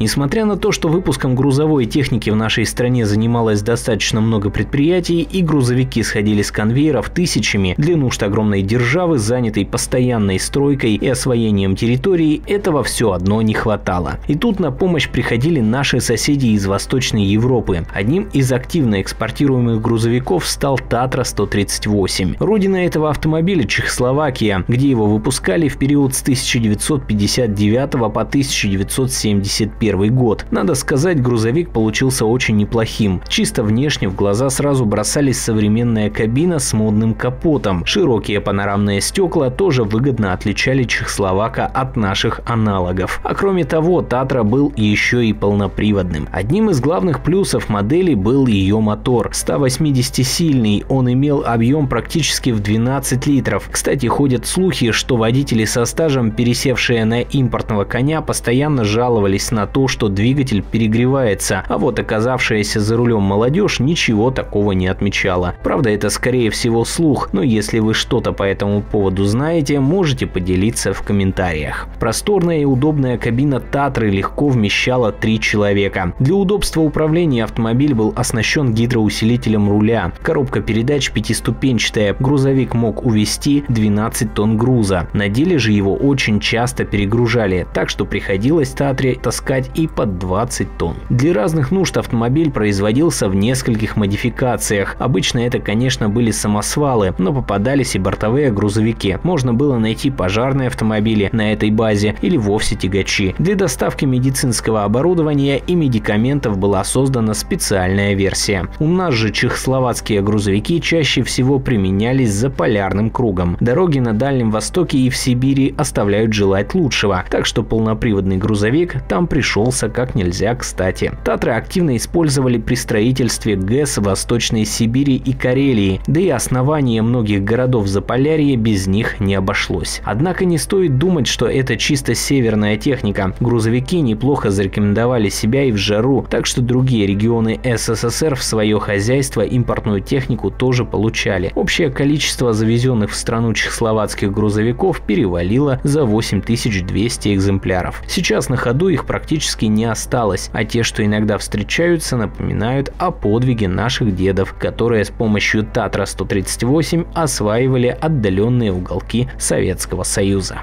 Несмотря на то, что выпуском грузовой техники в нашей стране занималось достаточно много предприятий и грузовики сходили с конвейеров тысячами для нужд огромной державы, занятой постоянной стройкой и освоением территории, этого все одно не хватало. И тут на помощь приходили наши соседи из Восточной Европы. Одним из активно экспортируемых грузовиков стал Татра 138. Родина этого автомобиля – Чехословакия, где его выпускали в период с 1959 по 1971 год. Надо сказать, грузовик получился очень неплохим. Чисто внешне в глаза сразу бросались современная кабина с модным капотом. Широкие панорамные стекла тоже выгодно отличали чехословака от наших аналогов. А кроме того, Татра был еще и полноприводным. Одним из главных плюсов модели был ее мотор. 180-сильный, он имел объем практически в 12 литров. Кстати, ходят слухи, что водители со стажем, пересевшие на импортного коня, постоянно жаловались на то, что двигатель перегревается, а вот оказавшаяся за рулем молодежь ничего такого не отмечала. Правда, это скорее всего слух, но если вы что-то по этому поводу знаете, можете поделиться в комментариях. Просторная и удобная кабина Татры легко вмещала 3 человека. Для удобства управления автомобиль был оснащен гидроусилителем руля. Коробка передач пятиступенчатая, грузовик мог увезти 12 тонн груза. На деле же его очень часто перегружали, так что приходилось Татре таскать и под 20 тонн. Для разных нужд автомобиль производился в нескольких модификациях. Обычно это, конечно, были самосвалы, но попадались и бортовые грузовики. Можно было найти пожарные автомобили на этой базе или вовсе тягачи. Для доставки медицинского оборудования и медикаментов была создана специальная версия. У нас же чехословацкие грузовики чаще всего применялись за полярным кругом. Дороги на Дальнем Востоке и в Сибири оставляют желать лучшего, так что полноприводный грузовик там пришелся как нельзя кстати. Татры активно использовали при строительстве ГЭС в Восточной Сибири и Карелии, да и основание многих городов Заполярья без них не обошлось. Однако не стоит думать, что это чисто северная техника. Грузовики неплохо зарекомендовали себя и в жару, так что другие регионы СССР в свое хозяйство импортную технику тоже получали. Общее количество завезенных в страну чехословацких грузовиков перевалило за 8200 экземпляров. Сейчас на ходу их практически не осталось, а те, что иногда встречаются, напоминают о подвиге наших дедов, которые с помощью Татра 138 осваивали отдаленные уголки Советского Союза.